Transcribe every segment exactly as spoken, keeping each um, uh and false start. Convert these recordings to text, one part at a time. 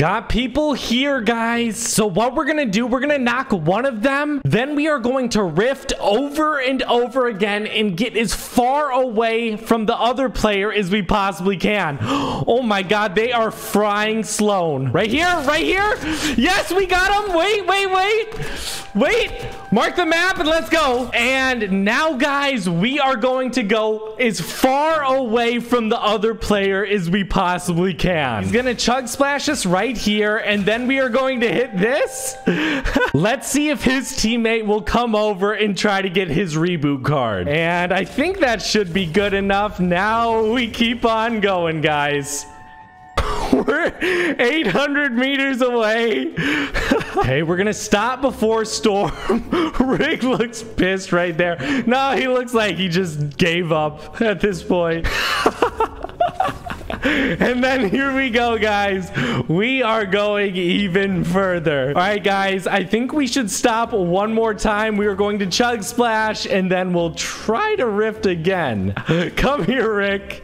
Got people here, guys. So what we're gonna do, we're gonna knock one of them, then we are going to rift over and over again and get as far away from the other player as we possibly can. Oh my god, they are frying Sloan. Right here, right here. Yes, we got him. Wait, wait, wait. Wait, mark the map and let's go. And now, guys, we are going to go as far away from the other player as we possibly can. He's gonna chug splash us right here, and then we are going to hit this. Let's see if his teammate will come over and try to get his reboot card. And I think that should be good enough. Now we keep on going, guys. We're eight hundred meters away. Hey, we're gonna stop before storm. Rick looks pissed right there. No, he looks like he just gave up at this point. And then here we go, guys. We are going even further. All right, guys, I think we should stop one more time. We are going to chug splash, and then we'll try to rift again. Come here, Rick.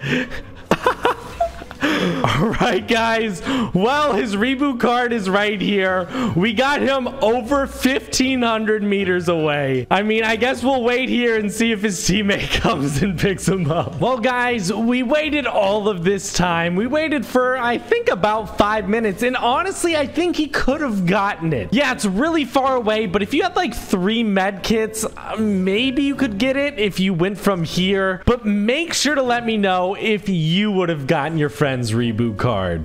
All right, guys. Well, his reboot card is right here. We got him over fifteen hundred meters away. I mean, I guess we'll wait here and see if his teammate comes and picks him up. Well, guys, we waited all of this time. We waited for, I think, about five minutes. And honestly, I think he could have gotten it. Yeah, it's really far away. But if you had like three med kits, maybe you could get it if you went from here. But make sure to let me know if you would have gotten your friend. Reboot card.